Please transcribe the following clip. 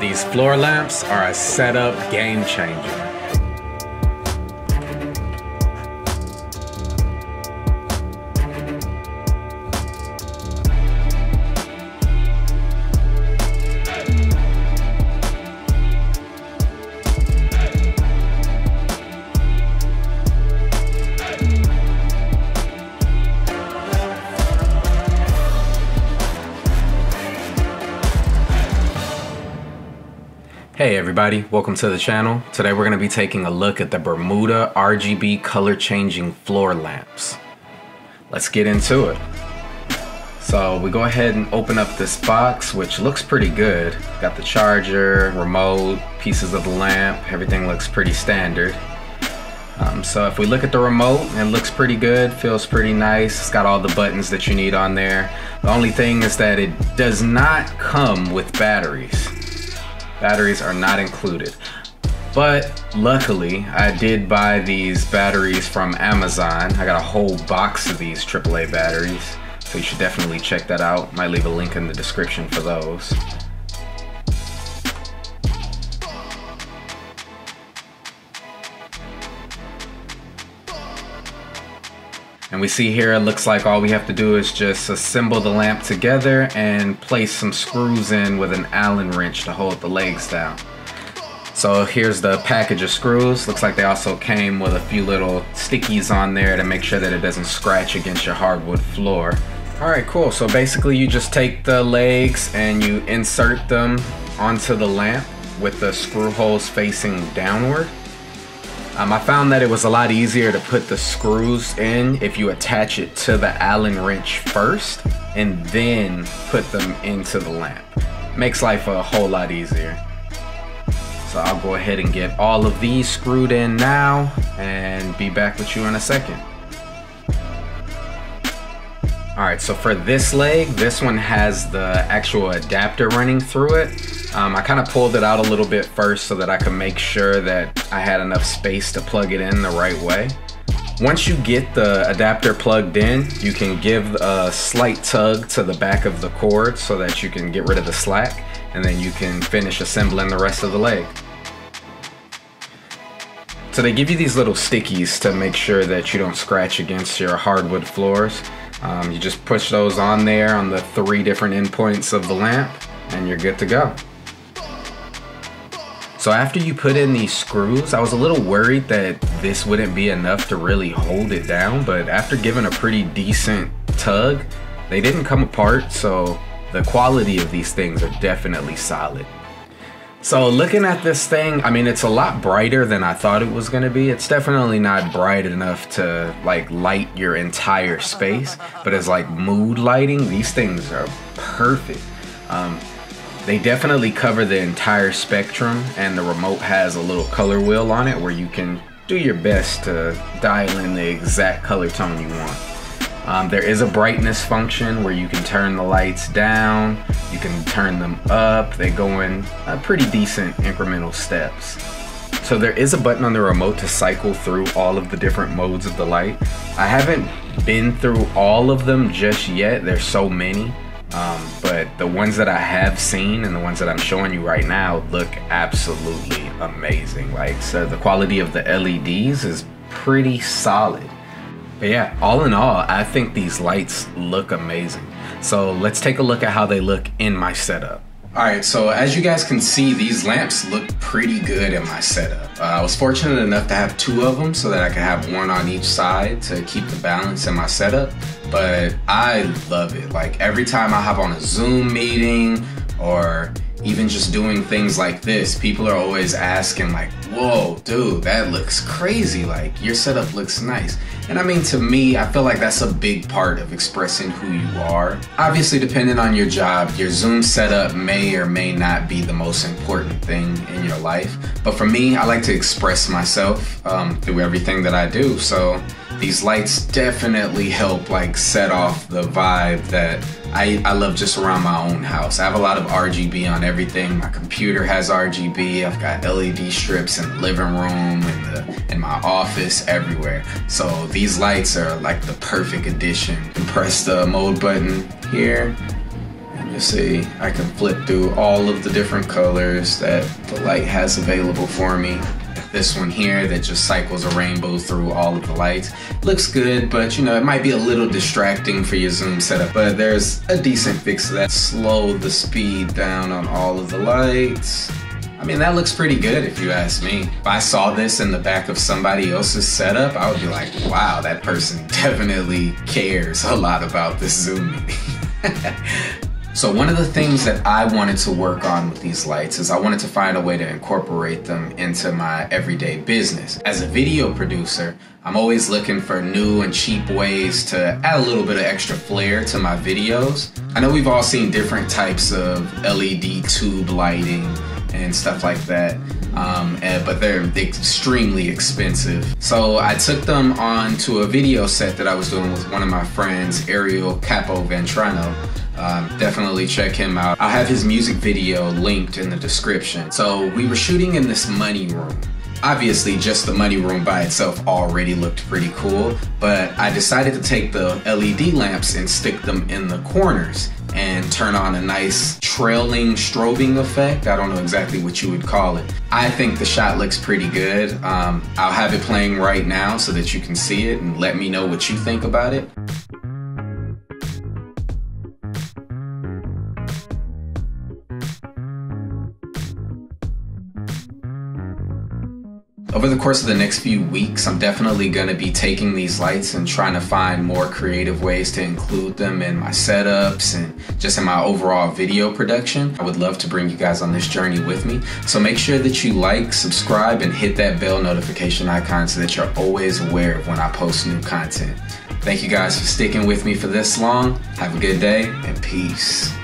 These floor lamps are a setup game changer. Hey everybody, welcome to the channel. Today we're going to be taking a look at the Bermuda RGB color changing floor lamps. Let's get into it. So we go ahead and open up this box, which looks pretty good. Got the charger, remote, pieces of the lamp, everything looks pretty standard. So if we look at the remote, it looks pretty good, feels pretty nice. It's got all the buttons that you need on there. The only thing is that it does not come with batteries. Batteries are not included, but luckily I did buy these batteries from Amazon. I got a whole box of these AAA batteries, so you should definitely check that out. Might leave a link in the description for those. And we see here it looks like all we have to do is just assemble the lamp together and place some screws in with an Allen wrench to hold the legs down. So here's the package of screws. Looks like they also came with a few little stickies on there to make sure that it doesn't scratch against your hardwood floor. All right, cool. So basically you just take the legs and you insert them onto the lamp with the screw holes facing downward. I found that it was a lot easier to put the screws in if you attach it to the Allen wrench first and then put them into the lamp. Makes life a whole lot easier. So I'll go ahead and get all of these screwed in now and be back with you in a second. All right, so for this leg, this one has the actual adapter running through it. I kind of pulled it out a little bit first so that I could make sure that I had enough space to plug it in the right way. Once you get the adapter plugged in, you can give a slight tug to the back of the cord so that you can get rid of the slack, and then you can finish assembling the rest of the leg. So they give you these little stickies to make sure that you don't scratch against your hardwood floors. You just push those on there on the three different endpoints of the lamp and you're good to go. So after you put in these screws, I was a little worried that this wouldn't be enough to really hold it down, but after giving a pretty decent tug, they didn't come apart, so the quality of these things are definitely solid. So looking at this thing, I mean, it's a lot brighter than I thought it was gonna be. It's definitely not bright enough to like light your entire space, but as like mood lighting, these things are perfect. They definitely cover the entire spectrum, and the remote has a little color wheel on it where you can do your best to dial in the exact color tone you want. There is a brightness function where you can turn the lights down, you can turn them up. They go in pretty decent incremental steps. So there is a button on the remote to cycle through all of the different modes of the light. I haven't been through all of them just yet, there's so many, but the ones that I have seen and the ones that I'm showing you right now look absolutely amazing. Like, so the quality of the LEDs is pretty solid. But yeah, all in all, I think these lights look amazing. So let's take a look at how they look in my setup. All right, so as you guys can see, these lamps look pretty good in my setup. I was fortunate enough to have two of them so that I could have one on each side to keep the balance in my setup, but I love it. Like every time I hop on a Zoom meeting or even just doing things like this, people are always asking like, whoa, dude, that looks crazy. Like, your setup looks nice. And I mean, to me, I feel like that's a big part of expressing who you are. Obviously, depending on your job, your Zoom setup may or may not be the most important thing in your life. But for me, I like to express myself through everything that I do. So these lights definitely help like set off the vibe that I love just around my own house. I have a lot of RGB on everything. My computer has RGB. I've got LED strips in the living room, in my office, everywhere. So these lights are like the perfect addition. Press the mode button here and can see, I can flip through all of the different colors that the light has available for me. This one here that just cycles a rainbow through all of the lights. Looks good, but you know, it might be a little distracting for your zoom setup, but there's a decent fix to that. Slow the speed down on all of the lights. I mean, that looks pretty good if you ask me. If I saw this in the back of somebody else's setup, I would be like, wow, that person definitely cares a lot about this zoom meeting. So one of the things that I wanted to work on with these lights is I wanted to find a way to incorporate them into my everyday business. As a video producer, I'm always looking for new and cheap ways to add a little bit of extra flair to my videos. I know we've all seen different types of LED tube lighting and stuff like that, but they're extremely expensive. So I took them on to a video set that I was doing with one of my friends, Aeriel Capo. Definitely check him out. I'll have his music video linked in the description. So we were shooting in this money room. Obviously, just the money room by itself already looked pretty cool, but I decided to take the LED lamps and stick them in the corners and turn on a nice trailing strobing effect. I don't know exactly what you would call it. I think the shot looks pretty good. I'll have it playing right now so that you can see it and let me know what you think about it. Over the course of the next few weeks, I'm definitely going to be taking these lights and trying to find more creative ways to include them in my setups and just in my overall video production. I would love to bring you guys on this journey with me. So make sure that you like, subscribe, and hit that bell notification icon so that you're always aware of when I post new content. Thank you guys for sticking with me for this long. Have a good day and peace.